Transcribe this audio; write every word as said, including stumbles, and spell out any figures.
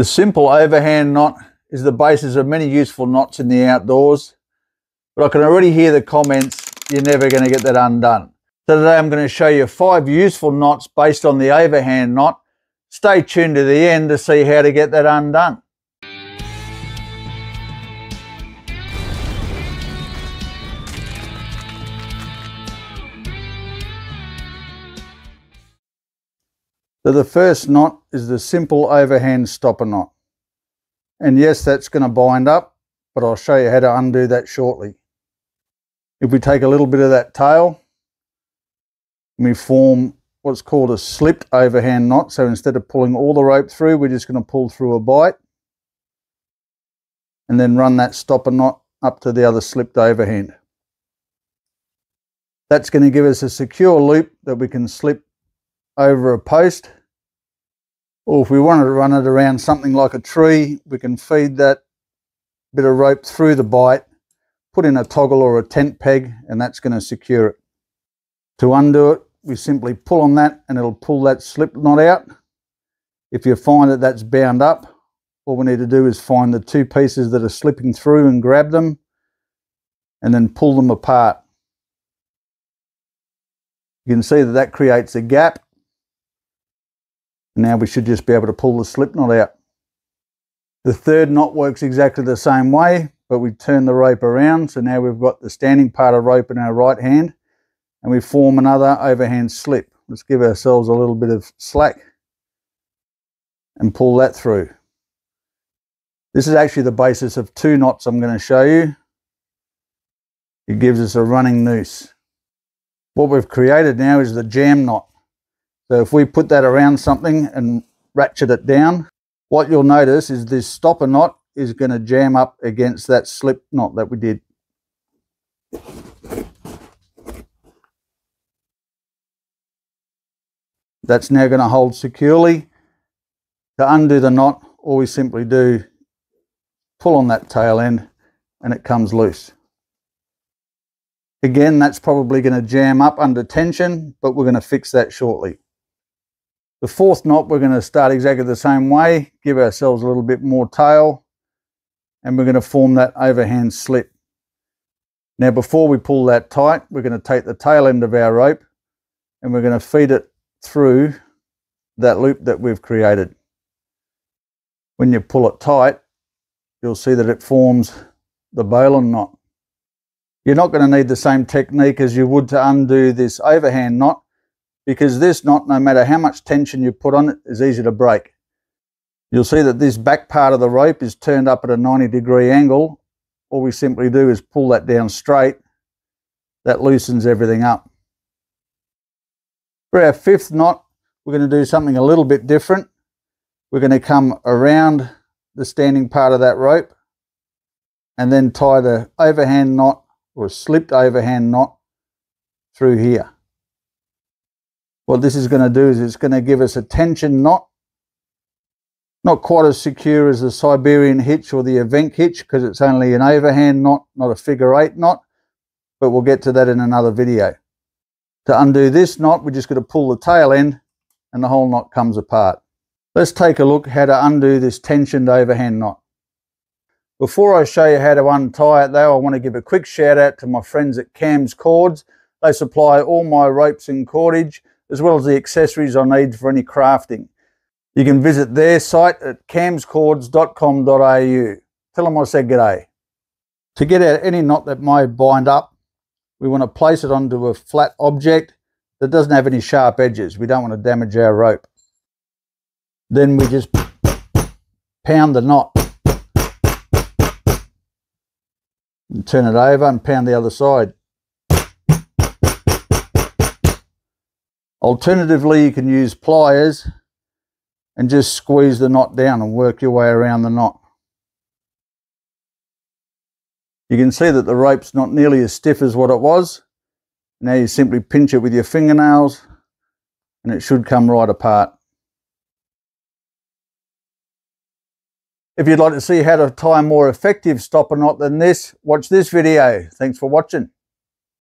The simple overhand knot is the basis of many useful knots in the outdoors, but I can already hear the comments, you're never going to get that undone. So today I'm going to show you five useful knots based on the overhand knot. Stay tuned to the end to see how to get that undone. So the first knot is the simple overhand stopper knot. And yes, that's going to bind up, but I'll show you how to undo that shortly. If we take a little bit of that tail, we form what's called a slipped overhand knot. So instead of pulling all the rope through, we're just going to pull through a bite and then run that stopper knot up to the other slipped overhand. That's going to give us a secure loop that we can slip over a post, or if we wanted to run it around something like a tree, we can feed that bit of rope through the bite, put in a toggle or a tent peg, and that's going to secure it. To undo it, we simply pull on that and it'll pull that slip knot out. If you find that that's bound up, all we need to do is find the two pieces that are slipping through and grab them and then pull them apart. You can see that that creates a gap. Now we should just be able to pull the slip knot out. The third knot works exactly the same way, but we turn the rope around, so now we've got the standing part of rope in our right hand and we form another overhand slip. Let's give ourselves a little bit of slack and pull that through. This is actually the basis of two knots I'm going to show you. It gives us a running noose. What we've created now is the jam knot. So if we put that around something and ratchet it down, what you'll notice is this stopper knot is going to jam up against that slip knot that we did. That's now going to hold securely. To undo the knot, all we simply do, pull on that tail end and it comes loose. Again, that's probably going to jam up under tension, but we're going to fix that shortly. The fourth knot, we're going to start exactly the same way, give ourselves a little bit more tail, and we're going to form that overhand slip. Now, before we pull that tight, we're going to take the tail end of our rope and we're going to feed it through that loop that we've created. When you pull it tight, you'll see that it forms the bowline knot. You're not going to need the same technique as you would to undo this overhand knot, because this knot, no matter how much tension you put on it, is easy to break. You'll see that this back part of the rope is turned up at a ninety degree angle. All we simply do is pull that down straight. That loosens everything up. For our fifth knot, we're going to do something a little bit different. We're going to come around the standing part of that rope and then tie the overhand knot or slipped overhand knot through here. What this is going to do is it's going to give us a tension knot, not quite as secure as the Siberian hitch or the Evenk hitch, because it's only an overhand knot, not a figure eight knot, but we'll get to that in another video. To undo this knot, we're just going to pull the tail end and the whole knot comes apart. Let's take a look how to undo this tensioned overhand knot. Before I show you how to untie it though, I want to give a quick shout out to my friends at Cam's Cords. They supply all my ropes and cordage, as well as the accessories I need for any crafting. You can visit their site at cam's cords dot com dot A U. Tell them I said g'day. To get out any knot that may bind up, we want to place it onto a flat object that doesn't have any sharp edges. We don't want to damage our rope. Then we just pound the knot. And turn it over and pound the other side. Alternatively, you can use pliers and just squeeze the knot down and work your way around the knot. You can see that the rope's not nearly as stiff as what it was. Now you simply pinch it with your fingernails and it should come right apart. If you'd like to see how to tie a more effective stopper knot than this, watch this video. Thanks for watching.